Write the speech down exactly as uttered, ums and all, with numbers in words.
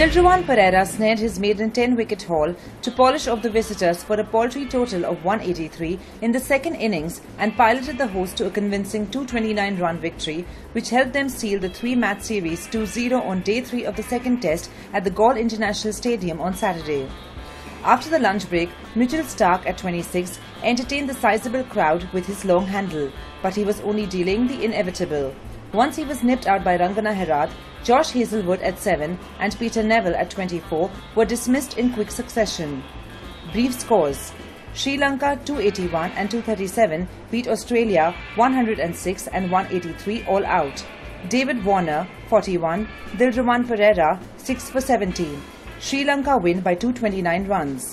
Dilruwan Perera snared his maiden ten-wicket haul to polish off the visitors for a paltry total of one eighty-three in the second innings and piloted the host to a convincing two twenty-nine run victory, which helped them seal the three-match series two zero on day three of the second test at the Galle International Stadium on Saturday. After the lunch break, Mitchell Stark at twenty-six entertained the sizable crowd with his long handle, but he was only delaying the inevitable. Once he was nipped out by Rangana Herath, Josh Hazlewood at seven and Peter Nevill at twenty-four were dismissed in quick succession. Brief scores: Sri Lanka two eighty-one and two thirty-seven beat Australia one hundred six and one eighty-three all out. David Warner forty-one, Dilruwan Perera six for seventeen. Sri Lanka win by two twenty-nine runs.